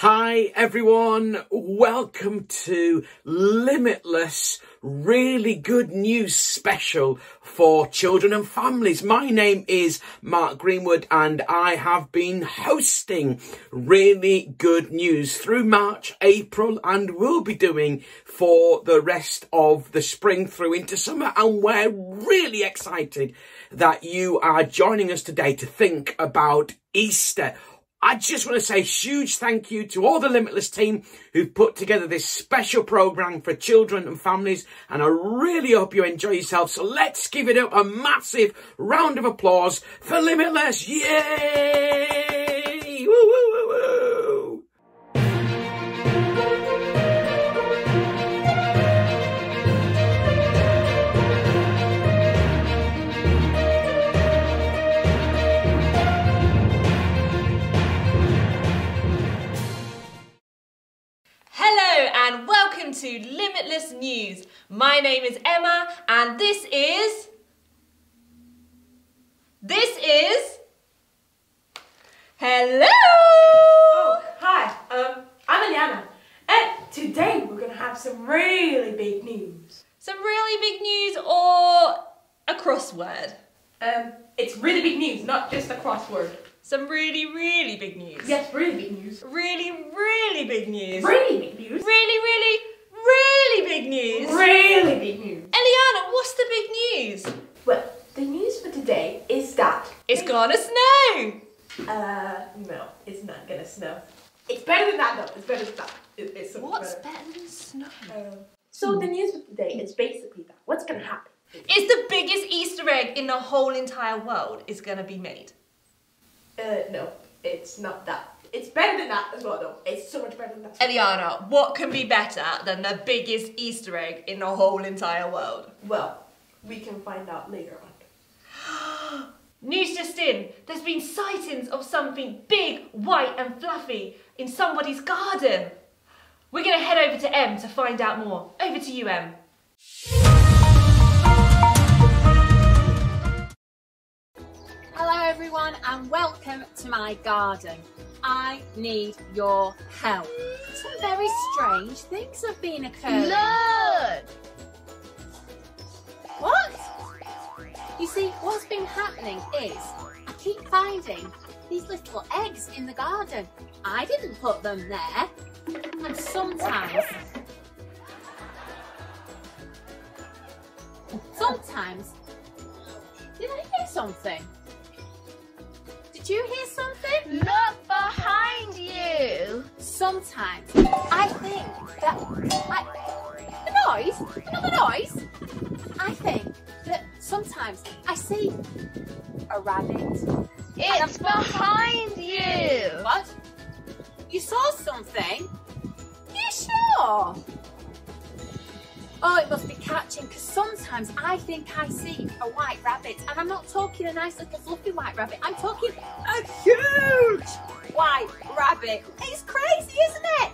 Hi everyone, welcome to Limitless, really good news special for children and families. My name is Mark Greenwood and I have been hosting really good news through March, April and will be doing for the rest of the spring through into summer. And we're really excited that you are joining us today to think about Easter. I just want to say a huge thank you to all the Limitless team who've put together this special programme for children and families, and I really hope you enjoy yourself. So let's give it up a massive round of applause for Limitless. Yay! Woo, woo, woo, woo. And welcome to Limitless News. My name is Emma and this is hello! Oh, hi, I'm Eliana and today we're going to have some really big news. Some really big news or a crossword? It's really big news, not just a crossword. Some really, really big news. Yes, really big news. Really, really big news. Really big news. Really, really, really big news. Really big news. Eliana, what's the big news? Well, the news for today is that it's gonna snow. No, it's not gonna snow. It's better than that, though. It's better than that. It's what's better than snow? So the news for today is basically that. What's gonna happen? It's the biggest Easter egg in the whole entire world is gonna be made. No, it's not that. It's better than that as well, though. It's so much better than that. Eliana, what can be better than the biggest Easter egg in the whole entire world? Well, we can find out later on. News just in. There's been sightings of something big, white and fluffy in somebody's garden. We're going to head over to Em to find out more. Over to you, Em. Hello everyone and welcome to my garden. I need your help. Some very strange things have been occurring. Look! What? You see, what's been happening is I keep finding these little eggs in the garden. I didn't put them there. And sometimes, did I hear something? Did you hear something? Look behind you! Sometimes I think that sometimes I see a rabbit. It's behind you! What? You saw something? Are you sure? Oh, it must be catching, because sometimes I think I see a white rabbit, and I'm not talking a nice little fluffy white rabbit, I'm talking a huge white rabbit. It's crazy, isn't it?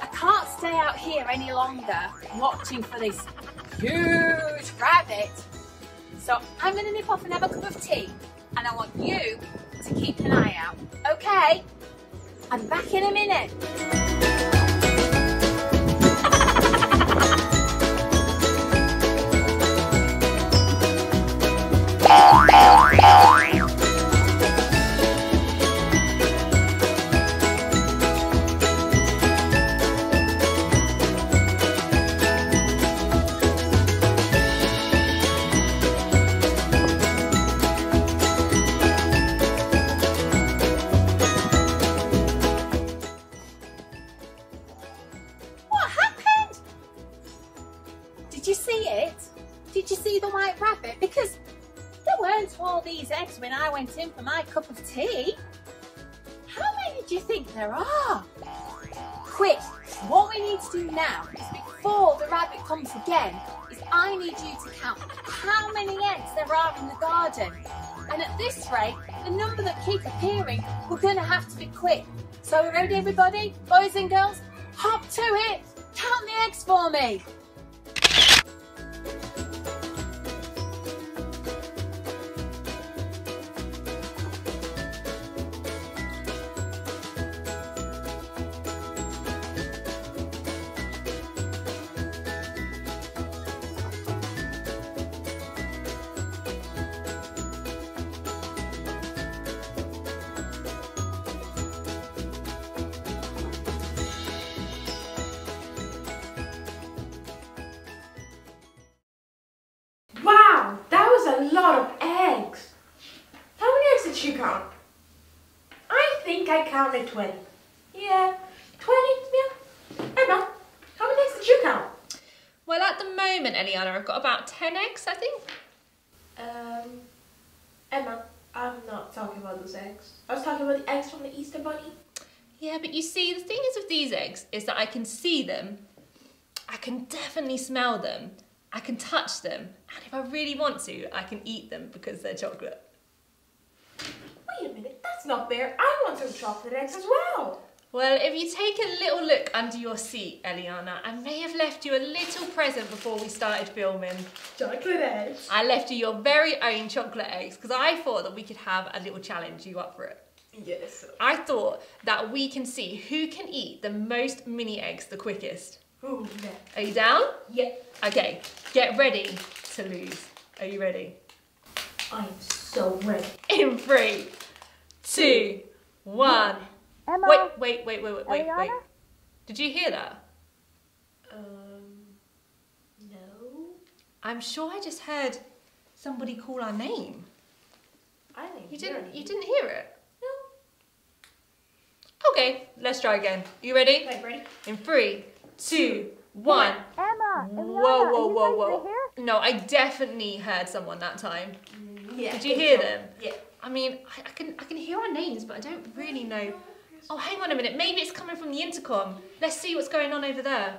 I can't stay out here any longer watching for this huge rabbit. So I'm going to nip off and have a cup of tea, and I want you to keep an eye out, okay? I'm back in a minute. In for my cup of tea. How many do you think there are? Quick, what we need to do now is before the rabbit comes again is I need you to count how many eggs there are in the garden. And at this rate, the number that keep appearing, we're going to have to be quick. So we're ready everybody, boys and girls, hop to it, count the eggs for me. count? I think I counted 20. Yeah, 20, yeah. Emma, how many eggs did you count? Well, at the moment, Eliana, I've got about 10 eggs, I think. Emma, I'm not talking about those eggs. I was talking about the eggs from the Easter Bunny. Yeah, but you see, the thing is with these eggs is that I can see them, I can definitely smell them, I can touch them, and if I really want to, I can eat them because they're chocolate. Wait a minute, that's not fair. I want some chocolate eggs as well. Well, if you take a little look under your seat, Eliana, I may have left you a little present before we started filming. Chocolate eggs. I left you your very own chocolate eggs because I thought that we could have a little challenge. You up for it? Yes. I thought that we can see who can eat the most mini eggs the quickest. Ooh, yeah. Are you down? Yep. Yeah. Okay, get ready to lose. Are you ready? I am so ready. In 3, 2, 1. Emma, wait. Eliana? Wait. Did you hear that? No. I'm sure I just heard somebody call our name. I didn't. You didn't hear it? No. Okay, let's try again. You ready? Okay, ready. In 3, 2, 1. Emma, Eliana, whoa. Here? No, I definitely heard someone that time. Yeah. Did you hear them? Yeah. I mean, I can hear our names, but I don't really know. Oh, hang on a minute. Maybe it's coming from the intercom. Let's see what's going on over there.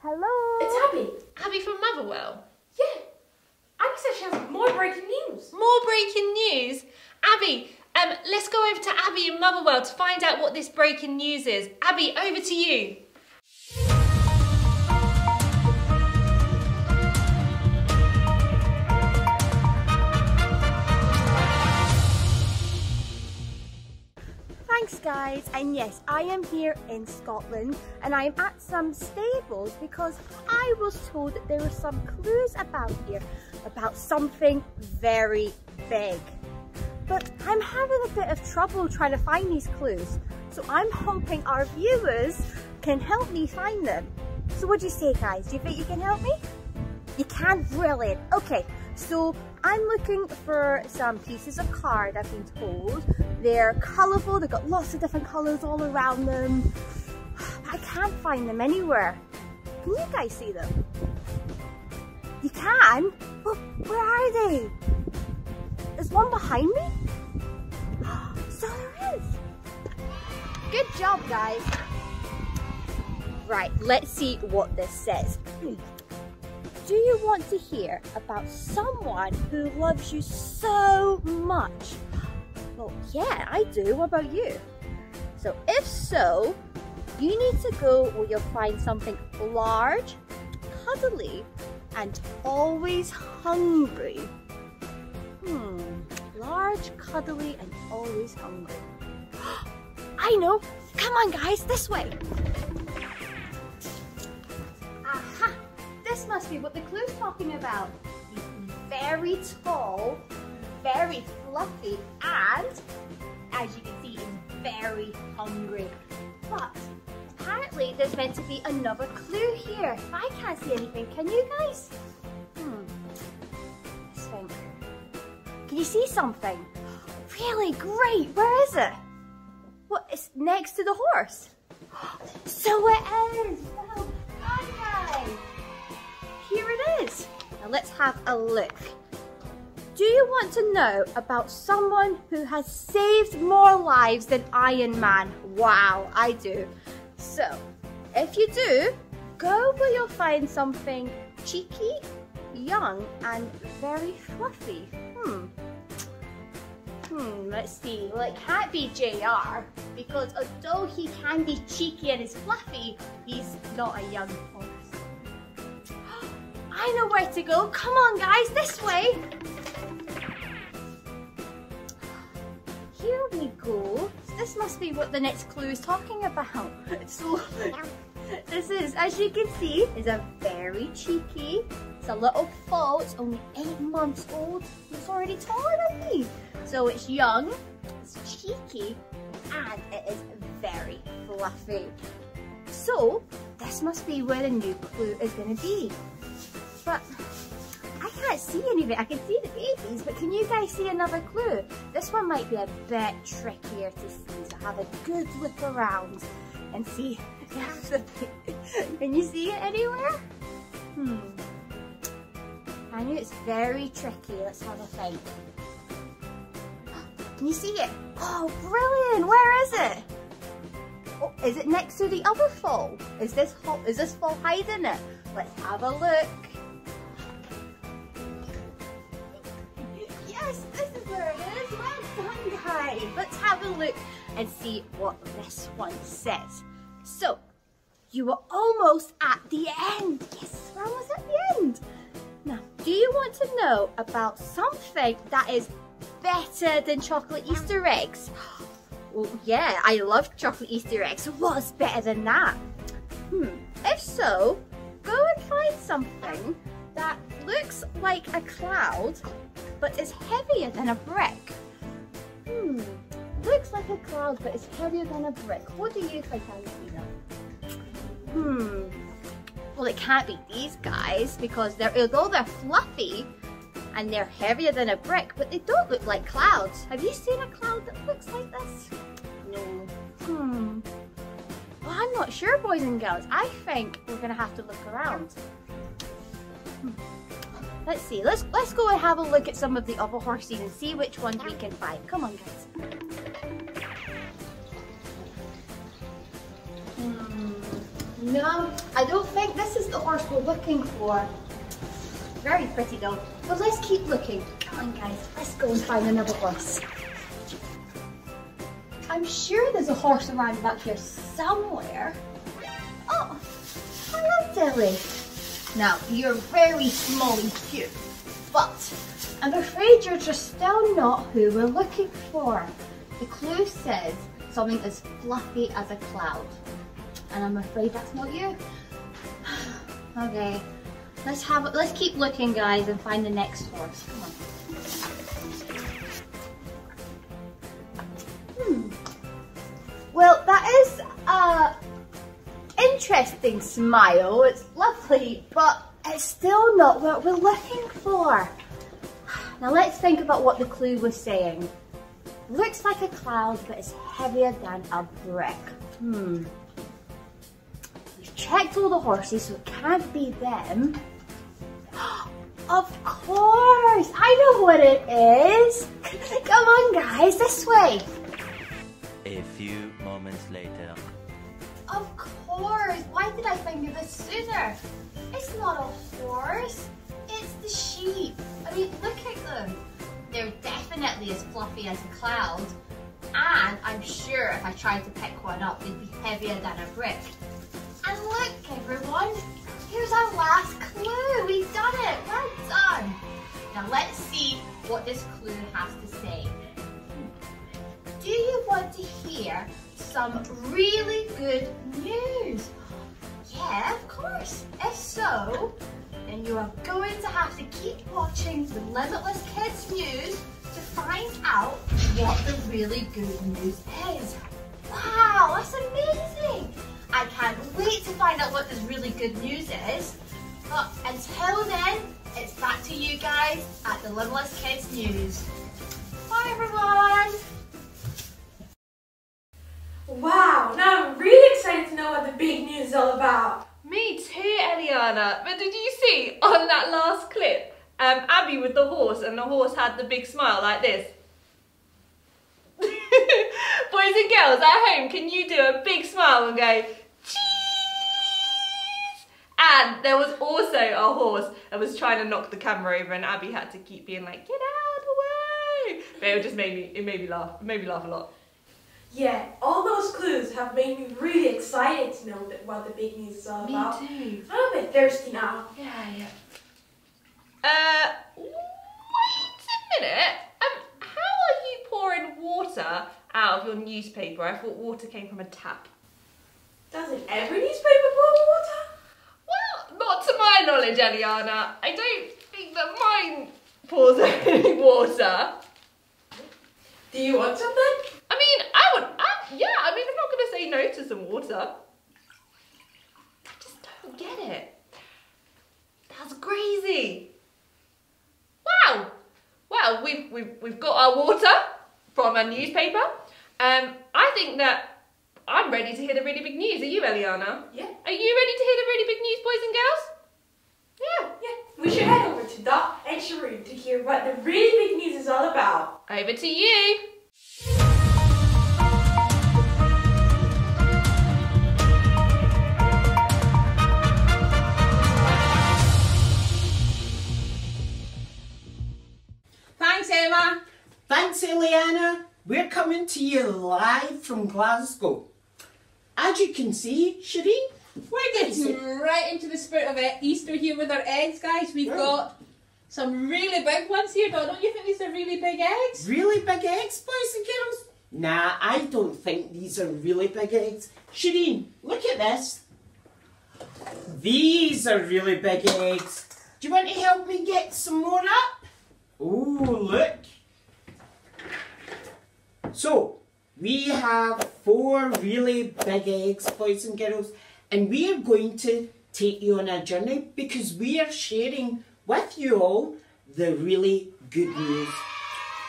Hello. It's Abby. Abby from Motherwell. Yeah. Abby said she has more breaking news. More breaking news? Abby, let's go over to Abby in Motherwell to find out what this breaking news is. Abby, over to you. Thanks guys, and yes, I am here in Scotland and I am at some stables because I was told that there were some clues about here about something very big. But I'm having a bit of trouble trying to find these clues, so I'm hoping our viewers can help me find them. So what do you say guys, do you think you can help me? You can? Brilliant. Okay, so I'm looking for some pieces of card, I've been told. They're colourful, they've got lots of different colours all around them. I can't find them anywhere. Can you guys see them? You can? Well, where are they? There's one behind me? So there is! Good job, guys! Right, let's see what this says. Do you want to hear about someone who loves you so much? Well, yeah, I do. What about you? So if so, you need to go where you'll find something large, cuddly, and always hungry. Large, cuddly, and always hungry. I know! Come on, guys, this way! Aha! This must be what the clue's talking about. He's very tall, very fluffy, and as you can see, he's very hungry. But apparently there's meant to be another clue here. I can't see anything, can you guys? Let's think. Can you see something? Really great, where is it? What, it's next to the horse. So it is! Well done, guys! Here it is. Now let's have a look. Do you want to know about someone who has saved more lives than Iron Man? Wow, I do. So, if you do, go where you'll find something cheeky, young, and very fluffy. Let's see. Well, it can't be JR, because although he can be cheeky and is fluffy, he's not a young horse. I know where to go. Come on, guys, this way. Here we go. This must be what the next clue is talking about. So, this is, as you can see, is a very cheeky. It's a little foal, only 8 months old. It's already taller than me. So it's young, it's cheeky, and it is very fluffy. So, this must be where the new clue is going to be. But I can't see any of it. I can see the babies, but can you guys see another clue? This one might be a bit trickier to see, so have a good look around and see if the... Can you see it anywhere? I know it's very tricky. Let's have a think. Can you see it? Oh, brilliant! Where is it? Oh, is it next to the other fall? Is this fall hiding it? Let's have a look. Yes, this is where it is. Well done, guys. Let's have a look and see what this one says. So, you were almost at the end. Yes, we're almost at the end. Now, do you want to know about something that is better than chocolate Easter eggs? Well, yeah, I love chocolate Easter eggs. What's better than that? If so, go and find something that looks like a cloud, but is heavier than a brick. Looks like a cloud, but is heavier than a brick. What do you think, Angelina? Well, it can't be these guys, because although they're fluffy and they're heavier than a brick, but they don't look like clouds. Have you seen a cloud that looks like this? No. Well, I'm not sure, boys and girls. I think we're gonna have to look around. Let's see. Let's go and have a look at some of the other horses and see which ones we can find. Come on, guys. No, I don't think this is the horse we're looking for. Very pretty though. But let's keep looking. Come on guys, let's go and find another horse. I'm sure there's a horse around back here somewhere. Oh, hello Dilly. Now, you're very small and cute, but I'm afraid you're just still not who we're looking for. The clue says something as fluffy as a cloud, and I'm afraid that's not you. Okay. Let's keep looking, guys, and find the next horse. Come on. Well, that is an interesting smile. It's lovely, but it's still not what we're looking for. Now let's think about what the clue was saying. Looks like a cloud, but it's heavier than a brick. We've checked all the horses, so it can't be them. Of course, I know what it is. Come on guys, this way. A few moments later. Of course, why did I think of this sooner? It's not a horse, it's the sheep. I mean, look at them. They're definitely as fluffy as a cloud. And I'm sure if I tried to pick one up, they'd be heavier than a brick. And look everyone, here's our last clue. We've done it, well done. Now let's see what this clue has to say. Do you want to hear some really good news? Yeah, of course. If so, then you are going to have to keep watching the Limitless Kids News to find out what the really good news is. Wow, that's amazing. I can't wait to find out what this really good news is. But until then, it's back to you guys at the Limitless Kids News. Bye everyone. Wow, now I'm really excited to know what the big news is all about. Me too, Eliana. But did you see on that last clip, Abby with the horse, and the horse had the big smile like this? Boys and girls at home, can you do a big smile and go, cheese? And there was also a horse that was trying to knock the camera over, and Abby had to keep being like, get out of the way. But it just made me laugh. It made me laugh a lot. Yeah, all those clues have made me really excited to know what the big news is all about. Me too. I'm a bit thirsty now. Yeah. Wait a minute. How are you pouring water out of your newspaper? I thought water came from a tap. Doesn't every newspaper pour water? Well, not to my knowledge, Eliana. I don't think that mine pours any water. Do you want something? I mean, I'm not going to say no to some water. I just don't get it. That's crazy. wow, well, we've got our water from a newspaper. I think that I'm ready to hear the really big news. Are you, Eliana? Yeah. Are you ready to hear the really big news, boys and girls? Yeah. Yeah. We should head over to Dot and Shireen to hear what the really big news is all about. Over to you. Thanks, Emma. Thanks, Eliana. We're coming to you live from Glasgow. As you can see, Shireen, we're getting right into the spirit of it. Easter here with our eggs, guys. We've got some really big ones here, Dot. Don't you think these are really big eggs? Really big eggs, boys and girls? Nah, I don't think these are really big eggs. Shireen, look at this. These are really big eggs. Do you want to help me get some more up? Oh, look. So, we have 4 really big eggs, boys and girls, and we are going to take you on a journey because we are sharing with you all the really good news.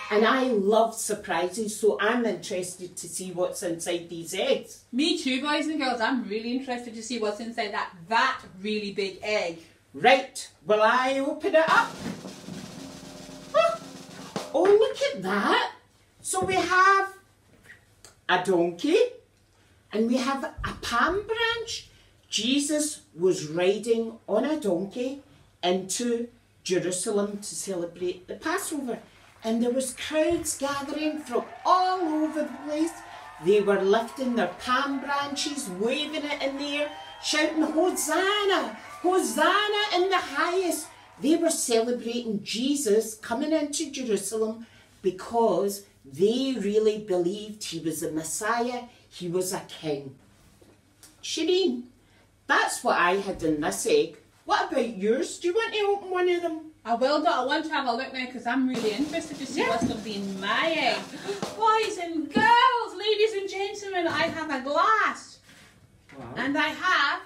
And I love surprises, so I'm interested to see what's inside these eggs. Me too, boys and girls. I'm really interested to see what's inside that really big egg. Right, will I open it up? Oh, look at that. So we have a donkey and we have a palm branch. Jesus was riding on a donkey into Jerusalem to celebrate the Passover. And there was crowds gathering from all over the place. They were lifting their palm branches, waving it in the air, shouting, Hosanna, Hosanna in the highest. They were celebrating Jesus coming into Jerusalem because they really believed he was a Messiah, he was a king. Shireen, that's what I had in this egg. What about yours? Do you want to open one of them? I will, Dot. I want to have a look now because I'm really interested to see what's going to be in my egg. Boys and girls, ladies and gentlemen, I have a glass. Wow. And I have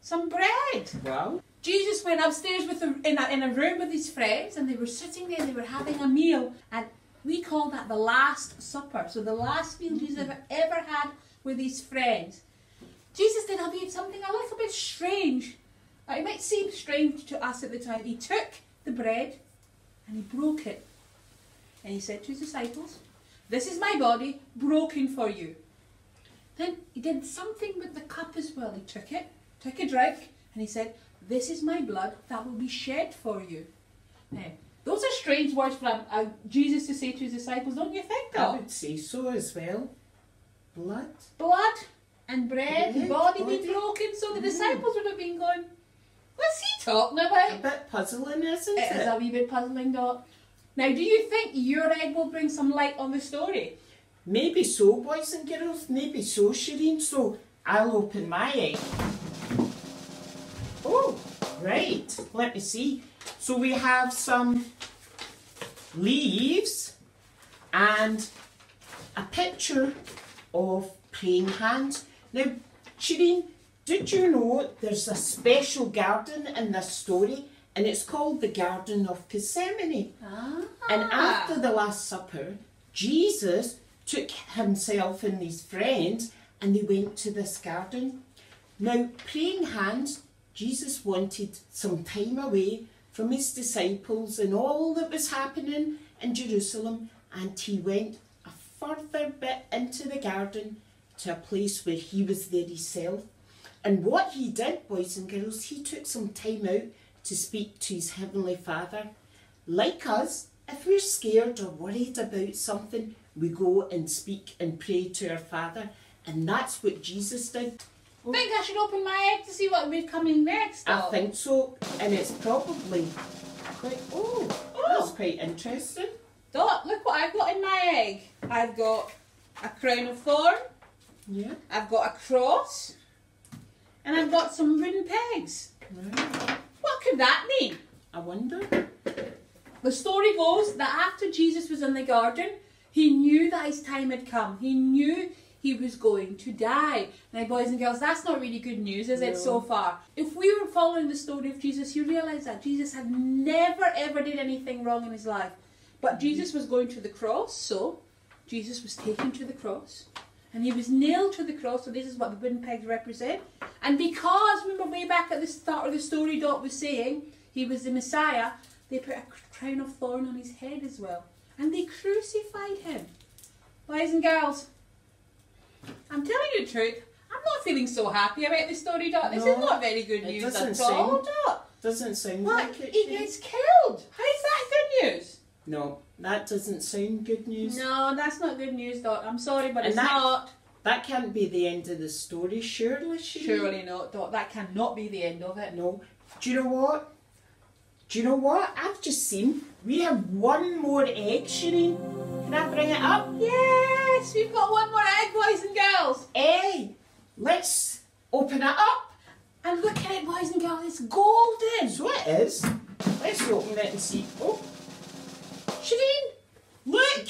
some bread. Wow. Jesus went upstairs with in a room with his friends and they were sitting there, they were having a meal. And we call that the Last Supper. So the last meal Jesus ever had with his friends. Jesus did have something a little bit strange. It might seem strange to us at the time. He took the bread and he broke it. And he said to his disciples, this is my body broken for you. Then he did something with the cup as well. He took it, took a drink, and he said, this is my blood that will be shed for you. Now, those are strange words from Jesus to say to his disciples, don't you think, Dot? I would say so as well. Blood. Blood and bread, the body be broken, so the disciples would have been going, what's he talking about? A bit puzzling, isn't it? It is a wee bit puzzling, Dot. Now, do you think your egg will bring some light on the story? Maybe so, boys and girls, maybe so, Shireen. So, I'll open my egg. Oh, right, let me see. So we have some leaves and a picture of praying hands. Now, Shireen, did you know there's a special garden in this story and it's called the Garden of Gethsemane? Ah. And after the Last Supper, Jesus took himself and his friends and they went to this garden. Now, praying hands, Jesus wanted some time away from his disciples and all that was happening in Jerusalem, and he went a further bit into the garden to a place where he was there himself. And what he did, boys and girls, he took some time out to speak to his Heavenly Father. Like us, if we're scared or worried about something, we go and speak and pray to our Father, and that's what Jesus did. I think I should open my egg to see what will be coming next, though. I think so, and it's probably quite, that's quite interesting. Dot, look what I've got in my egg. I've got a crown of thorn, I've got a cross, and I've got some wooden pegs. Right. What could that mean? I wonder. The story goes that after Jesus was in the garden, he knew that his time had come. He knew he was going to die. Now, boys and girls, that's not really good news, is it, so far? If we were following the story of Jesus, you realise that Jesus had never, ever did anything wrong in his life. But Jesus was going to the cross, so Jesus was taken to the cross. And he was nailed to the cross, so this is what the wooden pegs represent. And because, remember way back at the start of the story, Dot was saying he was the Messiah, they put a crown of thorn on his head as well. And they crucified him. Boys and girls, I'm telling you the truth, I'm not feeling so happy about this story, Dot. This is not very good news at all, Dot. Doesn't seem like it. He gets killed. How is that good news? No, that doesn't sound good news. No, that's not good news, Dot. I'm sorry, but it's not. That can't be the end of the story, surely, Shireen? Surely not, Dot. That cannot be the end of it. No. Do you know what? Do you know what? I've just seen we have one more egg, Shireen. Can I bring it up? Yes, we've got one more egg, boys and girls. Hey, let's open it up. And look at it, boys and girls. It's golden. So it is. Let's open it and see. Oh. Shireen, look!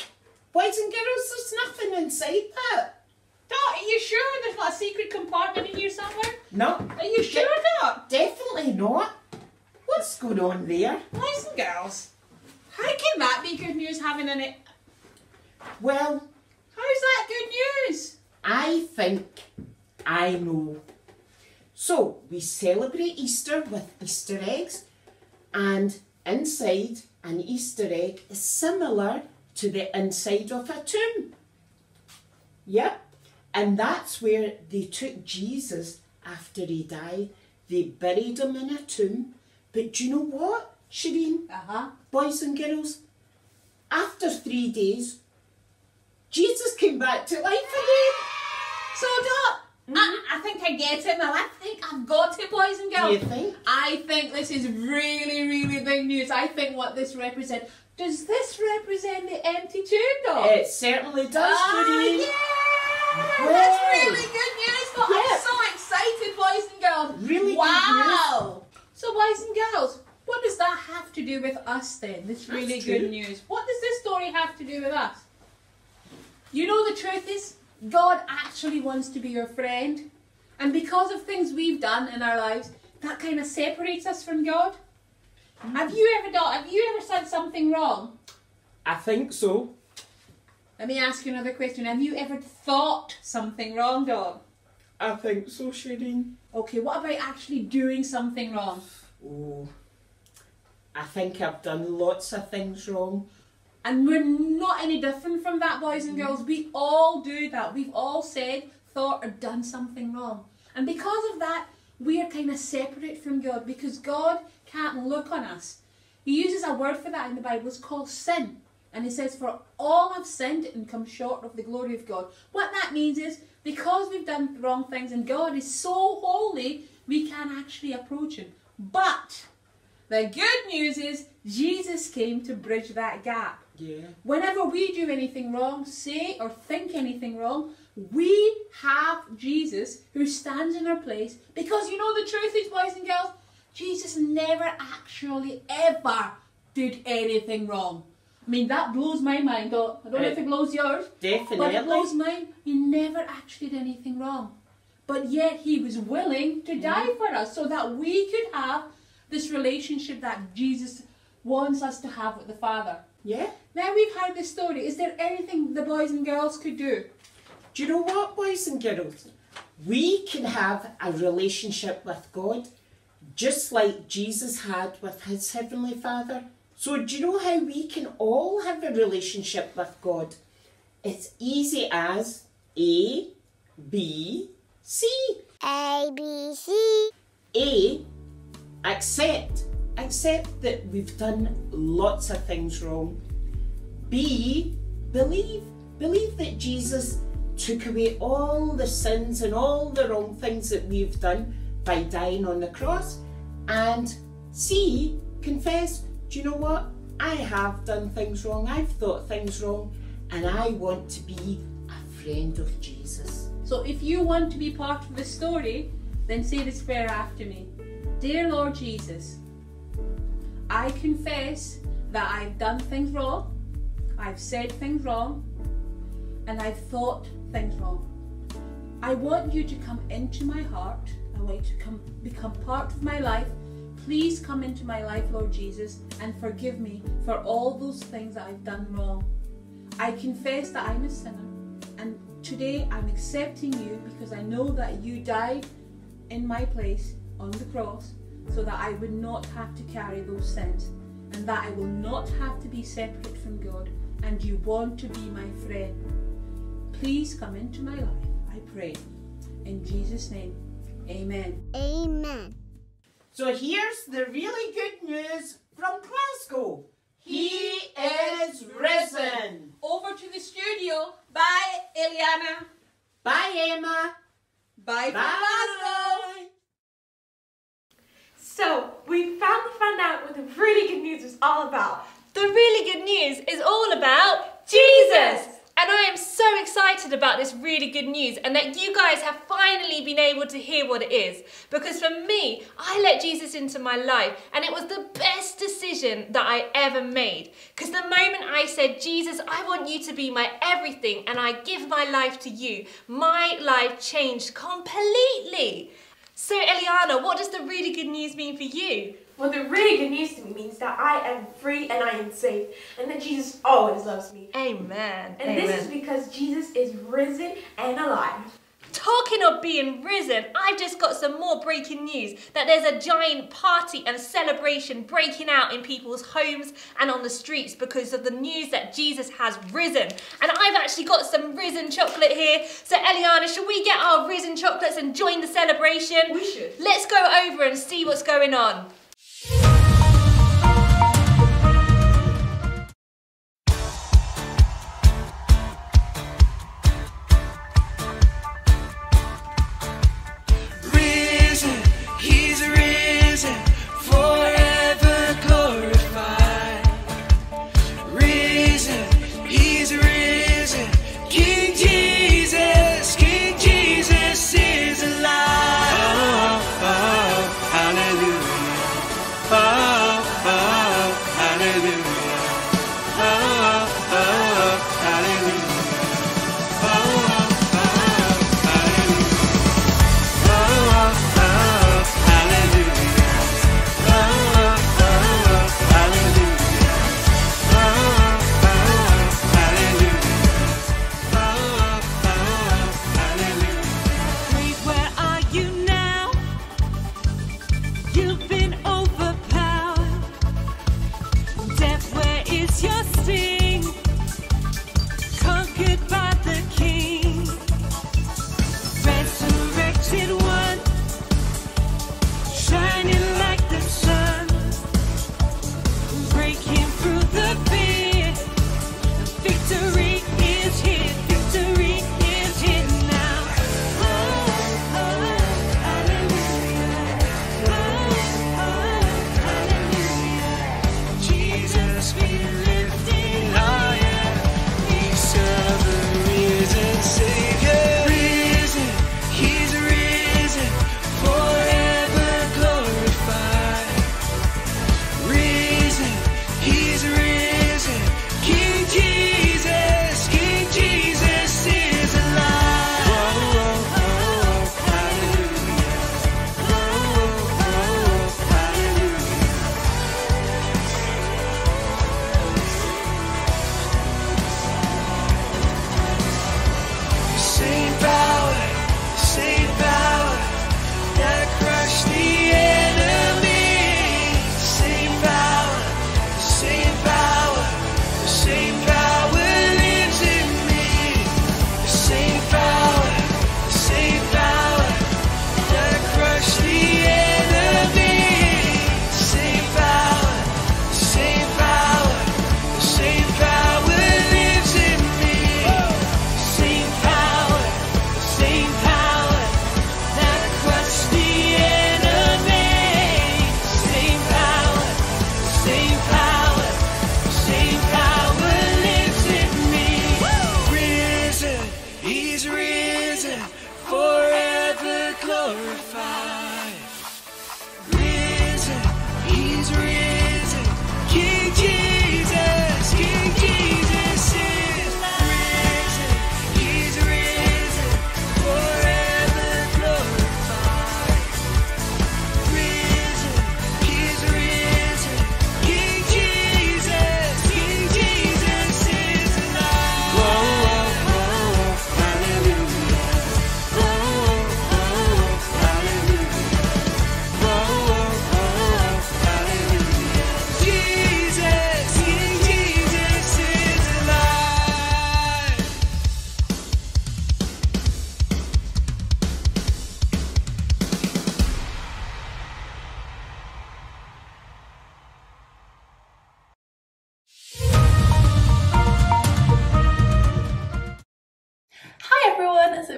Boys and girls, there's nothing inside that. Dot, are you sure there's not a secret compartment in here somewhere? No. Are you sure, Dot? Definitely not. What's going on there? Boys and girls, how can that be good news having an egg? Well, how's that good news? I think I know. So, we celebrate Easter with Easter eggs, and inside an Easter egg is similar to the inside of a tomb. Yep. And that's where they took Jesus after he died. They buried him in a tomb. But do you know what, Shireen? Boys and girls, after 3 days, Jesus came back to life again. So, Dot, I think I get it now. I think I've got it, boys and girls. Do you think? I think this is really, really big news. I think what this represents. Does this represent the empty tomb, Dot? It certainly does, Judy. Yeah! Wow. That's really good news, Dot. Yeah. I'm so excited, boys and girls. Really wow. Good news. So, boys and girls, what does that have to do with us then? This really good news. What does this story have to do with us? You know, the truth is, God actually wants to be your friend. And because of things we've done in our lives, that kind of separates us from God. Have you ever said something wrong? I think so. Let me ask you another question. Have you ever thought something wrong, Dog? I think so, Shireen. Okay, what about actually doing something wrong? Oh, I think I've done lots of things wrong. And we're not any different from that, boys and girls. We all do that. We've all said, thought or done something wrong. And because of that, we are kind of separate from God because God can't look on us. He uses a word for that in the Bible. It's called sin. And it says, for all have sinned and come short of the glory of God. What that means is, because we've done wrong things and God is so holy, we can't actually approach him. But the good news is Jesus came to bridge that gap. Yeah. Whenever we do anything wrong, say or think anything wrong, we have Jesus who stands in our place. Because you know the truth is, boys and girls, Jesus never actually ever did anything wrong. I mean, that blows my mind. I don't know if it blows yours. Definitely. But it blows mine. He never actually did anything wrong. But yet he was willing to die for us so that we could have this relationship that Jesus wants us to have with the Father. Yeah. Now we've heard this story. Is there anything the boys and girls could do? Do you know what, boys and girls? We can have a relationship with God just like Jesus had with his Heavenly Father. So do you know how we can all have a relationship with God? It's easy as A, B, C. A, B, C. A, accept. Accept that we've done lots of things wrong. B, believe. Believe that Jesus took away all the sins and all the wrong things that we've done by dying on the cross. And C, confess. Do you know what? I have done things wrong. I've thought things wrong. And I want to be a friend of Jesus. So if you want to be part of the story, then say this prayer after me. Dear Lord Jesus, I confess that I've done things wrong, I've said things wrong, and I've thought things wrong. I want you to come into my heart. I want you to become part of my life. Please come into my life, Lord Jesus, and forgive me for all those things that I've done wrong. I confess that I'm a sinner, and today I'm accepting you because I know that you died in my place on the cross so that I would not have to carry those sins and that I will not have to be separate from God, and you want to be my friend. Please come into my life, I pray. In Jesus' name, amen. Amen. So here's the really good news from Glasgow. He is risen. Over to the studio. Bye, Eliana. Bye, Emma. Bye, Glasgow. So we finally found out what the really good news was all about. The really good news is all about Jesus. And I am so excited about this really good news and that you guys have finally been able to hear what it is. Because for me, I let Jesus into my life and it was the best decision that I ever made. Because the moment I said, Jesus, I want you to be my everything and I give my life to you, my life changed completely. So Eliana, what does the really good news mean for you? Well, the really good news to me means that I am free and I am safe, and that Jesus always loves me. Amen. And Amen. This is because Jesus is risen and alive. Talking of being risen, I've just got some more breaking news that there's a giant party and celebration breaking out in people's homes and on the streets because of the news that Jesus has risen. And I've actually got some risen chocolate here. So Eliana, should we get our risen chocolates and join the celebration? We should. Let's go over and see what's going on.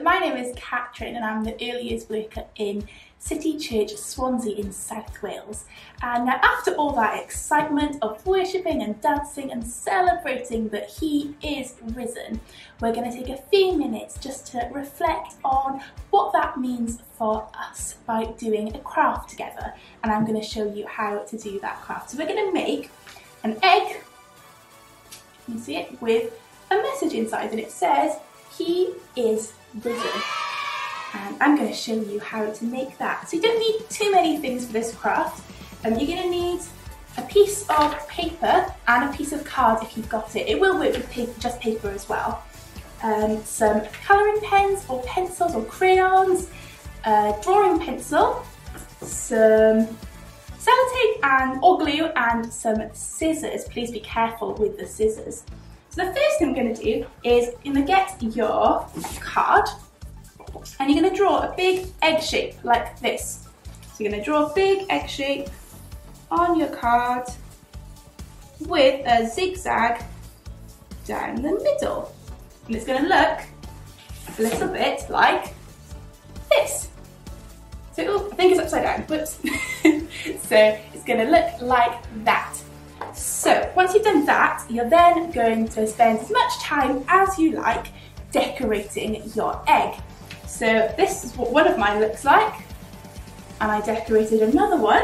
But my name is Catherine and I'm the early years worker in City Church Swansea in South Wales. And now after all that excitement of worshipping and dancing and celebrating that He is risen, we're going to take a few minutes just to reflect on what that means for us by doing a craft together. And I'm going to show you how to do that craft. So we're going to make an egg, you can see it, with a message inside, and it says, He is risen. And I'm going to show you how to make that. So you don't need too many things for this craft. You're going to need a piece of paper and a piece of card if you've got it. It will work with paper, just paper as well. Some colouring pens or pencils or crayons, a drawing pencil, some sellotape and or glue, and some scissors. Please be careful with the scissors. So the first thing I'm going to do is you're going to get your card, and you're going to draw a big egg shape like this. So you're going to draw a big egg shape on your card with a zigzag down the middle. And it's going to look a little bit like this. So, oh, I think it's upside down, whoops. So it's going to look like that. So once you've done that, you're then going to spend as much time as you like decorating your egg. So this is what one of mine looks like, and I decorated another one,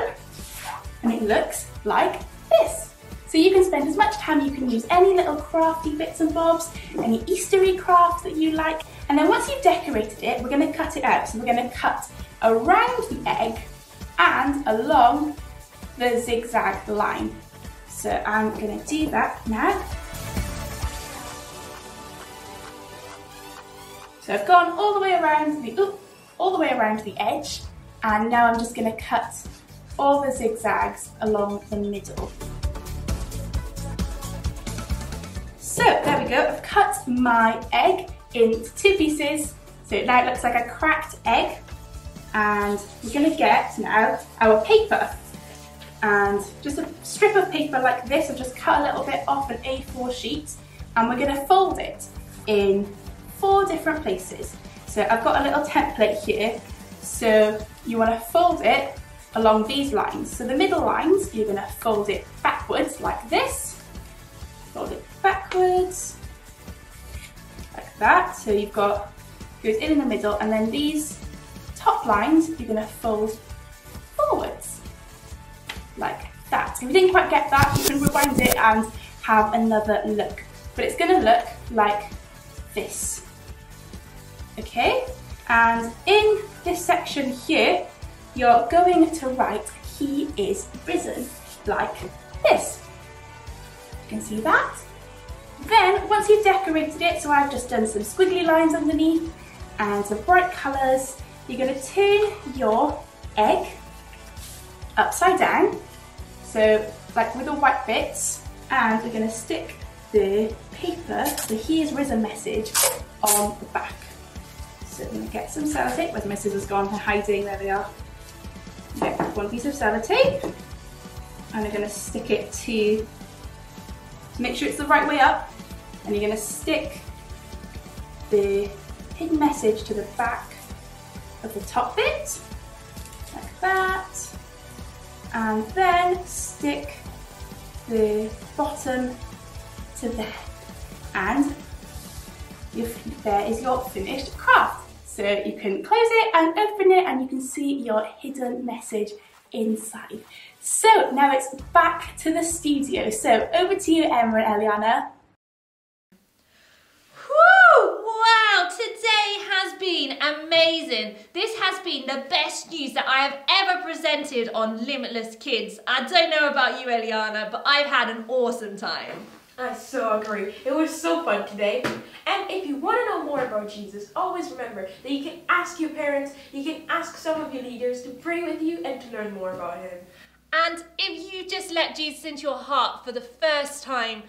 and it looks like this. So you can spend as much time, you can use any little crafty bits and bobs, any Eastery crafts that you like. And then once you've decorated it, we're going to cut it out. So we're going to cut around the egg and along the zigzag line. So I'm going to do that now. So I've gone all the way around the edge, and now I'm just going to cut all the zigzags along the middle. So there we go, I've cut my egg into two pieces, so now it looks like a cracked egg, and we're going to get now our paper, and just a strip of paper like this. I've just cut a little bit off an A4 sheet, and we're going to fold it in four different places. So I've got a little template here, so you want to fold it along these lines. So the middle lines, you're going to fold it backwards like this, fold it backwards like that, so you've got, goes in the middle, and then these top lines you're going to fold forwards like that. So if you didn't quite get that, you can rewind it and have another look, but it's going to look like this. Okay, and in this section here, you're going to write He is risen, like this. You can see that. Then, once you've decorated it, so I've just done some squiggly lines underneath and some bright colours, you're going to turn your egg upside down, so like with the white bits, and we're going to stick the paper, the He is risen message, on the back. So I'm going to get some sellotape. Where's my scissors gone? They're hiding. There they are. Get one piece of sellotape, and I'm going to stick it to make sure it's the right way up, and you're going to stick the hidden message to the back of the top bit, like that, and then stick the bottom to there, and there is your finished craft. So you can close it and open it, and you can see your hidden message inside. So now it's back to the studio. So over to you, Emma and Eliana. Woo! Wow! Today has been amazing. This has been the best news that I have ever presented on Limitless Kids. I don't know about you, Eliana, but I've had an awesome time. I so agree. It was so fun today. And if you want to know more about Jesus, always remember that you can ask your parents, you can ask some of your leaders to pray with you and to learn more about Him. And if you just let Jesus into your heart for the first time,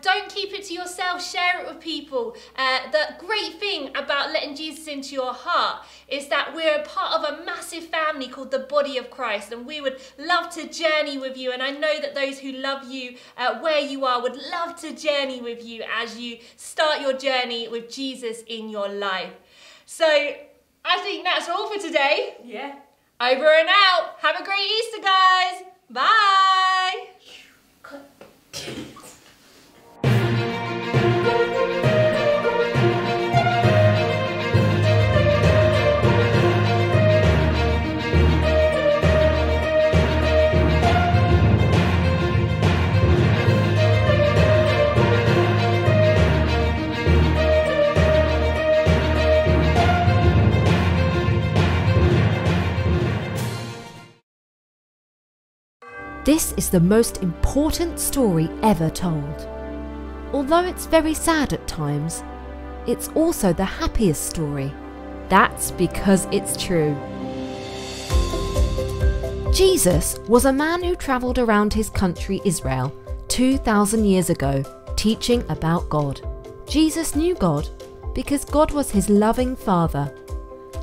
don't keep it to yourself, share it with people. The great thing about letting Jesus into your heart is that we're a part of a massive family called the Body of Christ, and we would love to journey with you, and I know that those who love you where you are would love to journey with you as you start your journey with Jesus in your life. So I think that's all for today. Yeah. Over and out. Have a great Easter, guys. Bye. This is the most important story ever told. Although it's very sad at times, it's also the happiest story. That's because it's true. Jesus was a man who travelled around his country Israel 2,000 years ago, teaching about God. Jesus knew God because God was his loving Father.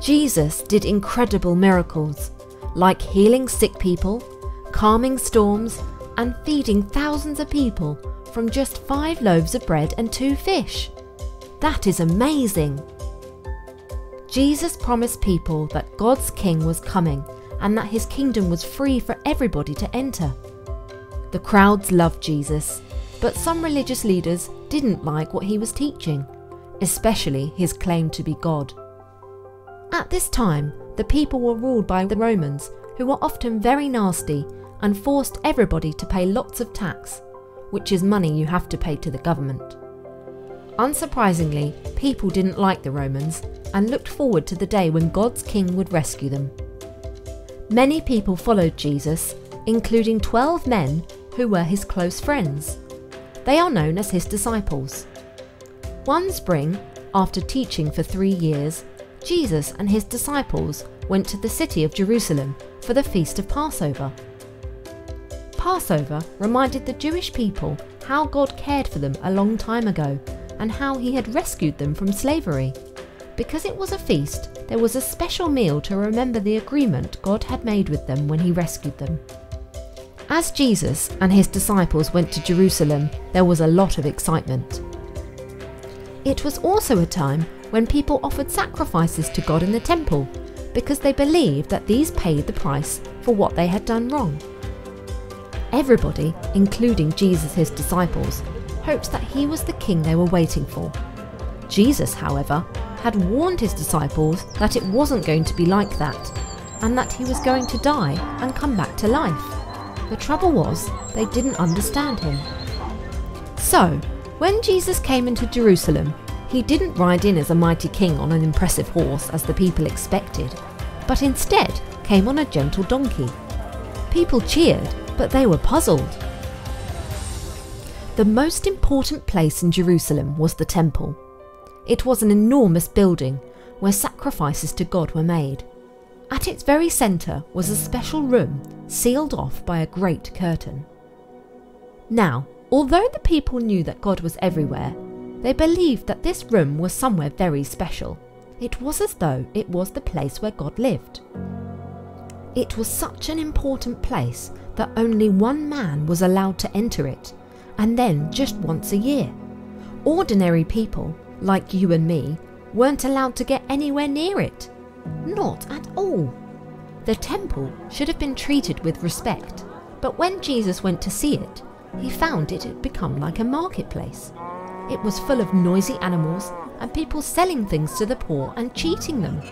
Jesus did incredible miracles, like healing sick people, calming storms and feeding thousands of people from just 5 loaves of bread and 2 fish. That is amazing! Jesus promised people that God's King was coming and that his kingdom was free for everybody to enter. The crowds loved Jesus, but some religious leaders didn't like what he was teaching, especially his claim to be God. At this time, the people were ruled by the Romans, who were often very nasty and forced everybody to pay lots of tax, which is money you have to pay to the government. Unsurprisingly, people didn't like the Romans and looked forward to the day when God's King would rescue them. Many people followed Jesus, including 12 men who were his close friends. They are known as his disciples. One spring, after teaching for 3 years, Jesus and his disciples went to the city of Jerusalem for the Feast of Passover. Passover reminded the Jewish people how God cared for them a long time ago and how he had rescued them from slavery. Because it was a feast, there was a special meal to remember the agreement God had made with them when he rescued them. As Jesus and his disciples went to Jerusalem, there was a lot of excitement. It was also a time when people offered sacrifices to God in the temple, because they believed that these paid the price for what they had done wrong. Everybody, including Jesus' his disciples, hoped that he was the king they were waiting for. Jesus, however, had warned his disciples that it wasn't going to be like that, and that he was going to die and come back to life. The trouble was, they didn't understand him. So, when Jesus came into Jerusalem, he didn't ride in as a mighty king on an impressive horse as the people expected, but instead came on a gentle donkey. People cheered, but they were puzzled. The most important place in Jerusalem was the temple. It was an enormous building where sacrifices to God were made. At its very centre was a special room sealed off by a great curtain. Now, although the people knew that God was everywhere, they believed that this room was somewhere very special. It was as though it was the place where God lived. It was such an important place that only one man was allowed to enter it, and then just once a year. Ordinary people, like you and me, weren't allowed to get anywhere near it. Not at all. The temple should have been treated with respect, but when Jesus went to see it, he found it had become like a marketplace. It was full of noisy animals and people selling things to the poor and cheating them.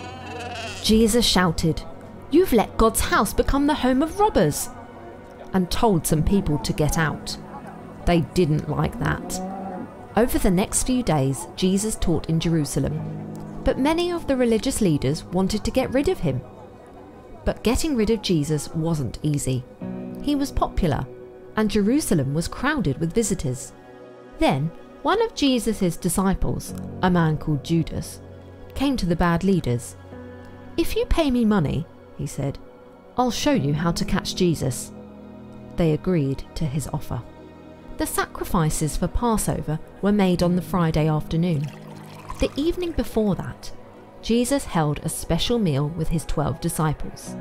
Jesus shouted, "You've let God's house become the home of robbers," and told some people to get out. They didn't like that. Over the next few days, Jesus taught in Jerusalem, but many of the religious leaders wanted to get rid of him. But getting rid of Jesus wasn't easy. He was popular, and Jerusalem was crowded with visitors. Then, one of Jesus' disciples, a man called Judas, came to the bad leaders. "If you pay me money," he said, "I'll show you how to catch Jesus." They agreed to his offer. The sacrifices for Passover were made on the Friday afternoon. The evening before that, Jesus held a special meal with his 12 disciples.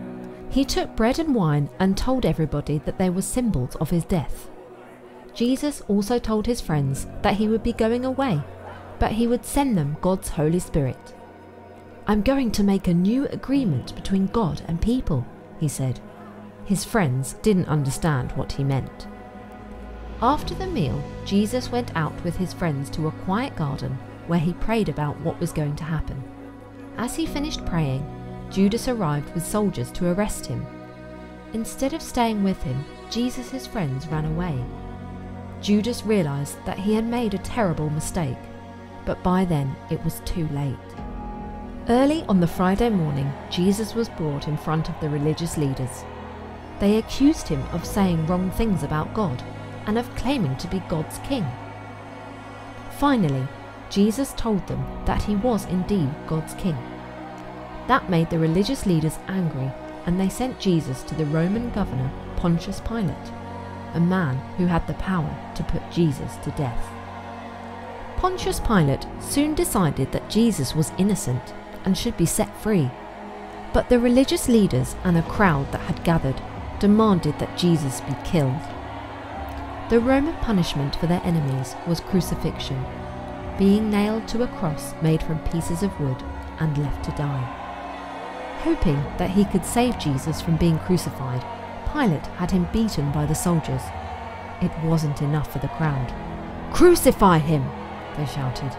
He took bread and wine and told everybody that they were symbols of his death. Jesus also told his friends that he would be going away, but he would send them God's Holy Spirit. I'm going to make a new agreement between God and people, he said. His friends didn't understand what he meant. After the meal, Jesus went out with his friends to a quiet garden where he prayed about what was going to happen. As he finished praying, Judas arrived with soldiers to arrest him. Instead of staying with him, Jesus' friends ran away. Judas realized that he had made a terrible mistake, but by then it was too late. Early on the Friday morning, Jesus was brought in front of the religious leaders. They accused him of saying wrong things about God and of claiming to be God's king. Finally, Jesus told them that he was indeed God's king. That made the religious leaders angry, and they sent Jesus to the Roman governor Pontius Pilate, a man who had the power to put Jesus to death. Pontius Pilate soon decided that Jesus was innocent and should be set free, but the religious leaders and a crowd that had gathered demanded that Jesus be killed. The Roman punishment for their enemies was crucifixion, being nailed to a cross made from pieces of wood and left to die. Hoping that he could save Jesus from being crucified, Pilate had him beaten by the soldiers. It wasn't enough for the crowd. "Crucify him!" they shouted.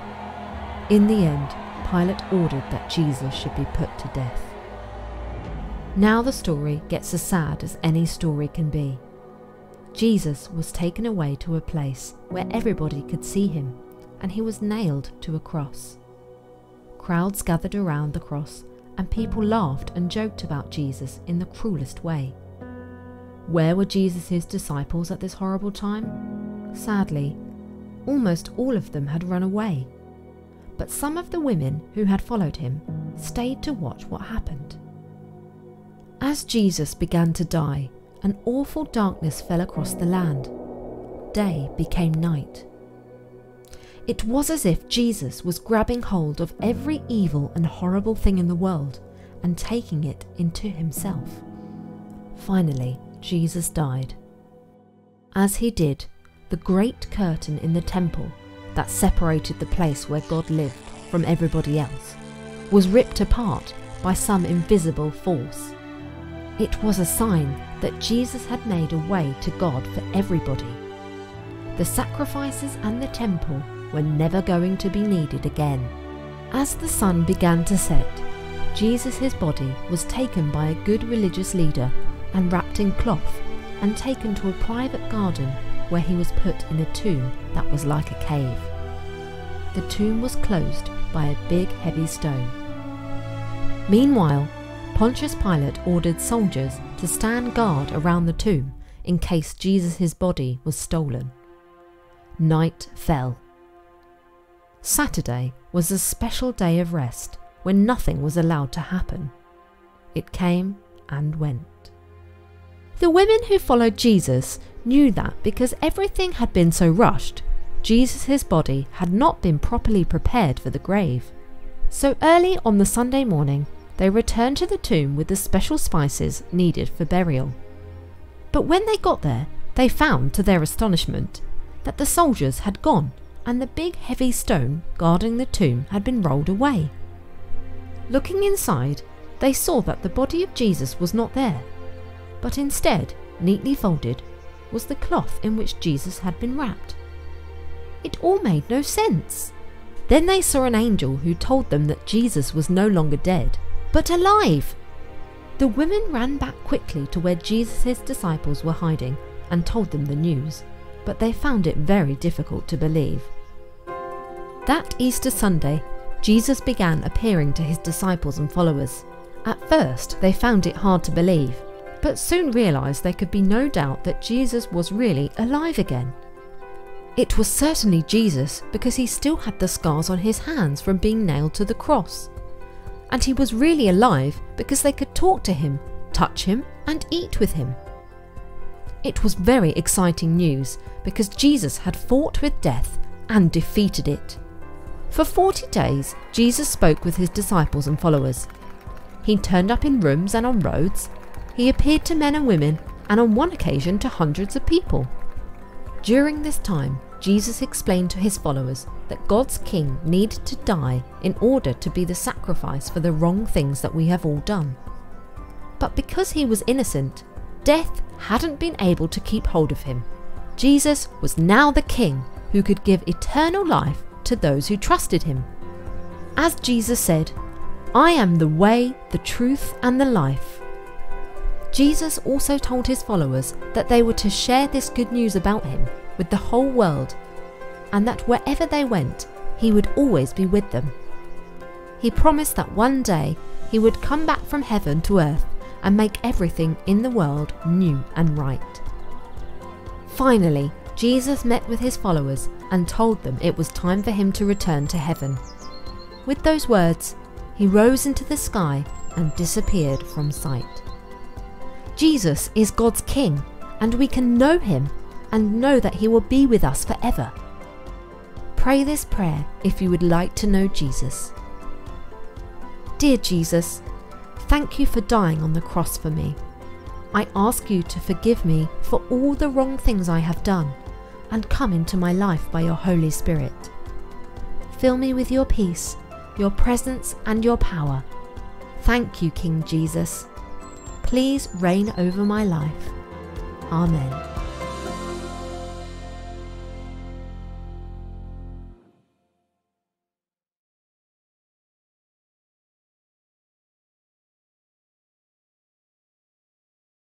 In the end, Pilate ordered that Jesus should be put to death. Now the story gets as sad as any story can be. Jesus was taken away to a place where everybody could see him, and he was nailed to a cross. Crowds gathered around the cross, and people laughed and joked about Jesus in the cruelest way. Where were Jesus' disciples at this horrible time? Sadly, almost all of them had run away, but some of the women who had followed him stayed to watch what happened. As Jesus began to die, an awful darkness fell across the land. Day became night. It was as if Jesus was grabbing hold of every evil and horrible thing in the world and taking it into himself. Finally, Jesus died. As he did, the great curtain in the temple that separated the place where God lived from everybody else was ripped apart by some invisible force. It was a sign that Jesus had made a way to God for everybody. The sacrifices and the temple were never going to be needed again. As the sun began to set, Jesus' body was taken by a good religious leader and wrapped in cloth and taken to a private garden where he was put in a tomb that was like a cave. The tomb was closed by a big heavy stone. Meanwhile, Pontius Pilate ordered soldiers to stand guard around the tomb in case Jesus' body was stolen. Night fell. Saturday was a special day of rest when nothing was allowed to happen. It came and went. The women who followed Jesus knew that because everything had been so rushed, Jesus' body had not been properly prepared for the grave. So early on the Sunday morning, they returned to the tomb with the special spices needed for burial. But when they got there, they found, to their astonishment, that the soldiers had gone and the big heavy stone guarding the tomb had been rolled away. Looking inside, they saw that the body of Jesus was not there, but instead, neatly folded, was the cloth in which Jesus had been wrapped. It all made no sense. Then they saw an angel who told them that Jesus was no longer dead, but alive. The women ran back quickly to where Jesus' disciples were hiding and told them the news, but they found it very difficult to believe. That Easter Sunday, Jesus began appearing to his disciples and followers. At first, they found it hard to believe, but soon realized there could be no doubt that Jesus was really alive again. It was certainly Jesus because he still had the scars on his hands from being nailed to the cross. And he was really alive because they could talk to him, touch him, and eat with him. It was very exciting news because Jesus had fought with death and defeated it. For 40 days, Jesus spoke with his disciples and followers. He turned up in rooms and on roads. He appeared to men and women, and on one occasion to hundreds of people. During this time, Jesus explained to his followers that God's king needed to die in order to be the sacrifice for the wrong things that we have all done. But because he was innocent, death hadn't been able to keep hold of him. Jesus was now the king who could give eternal life to those who trusted him. As Jesus said, "I am the way, the truth, and the life." Jesus also told his followers that they were to share this good news about him with the whole world, and that wherever they went, he would always be with them. He promised that one day he would come back from heaven to earth and make everything in the world new and right. Finally, Jesus met with his followers and told them it was time for him to return to heaven. With those words, he rose into the sky and disappeared from sight. Jesus is God's King, and we can know him and know that he will be with us forever. Pray this prayer if you would like to know Jesus. Dear Jesus, thank you for dying on the cross for me. I ask you to forgive me for all the wrong things I have done and come into my life by your Holy Spirit. Fill me with your peace, your presence and your power. Thank you, King Jesus. Please reign over my life. Amen.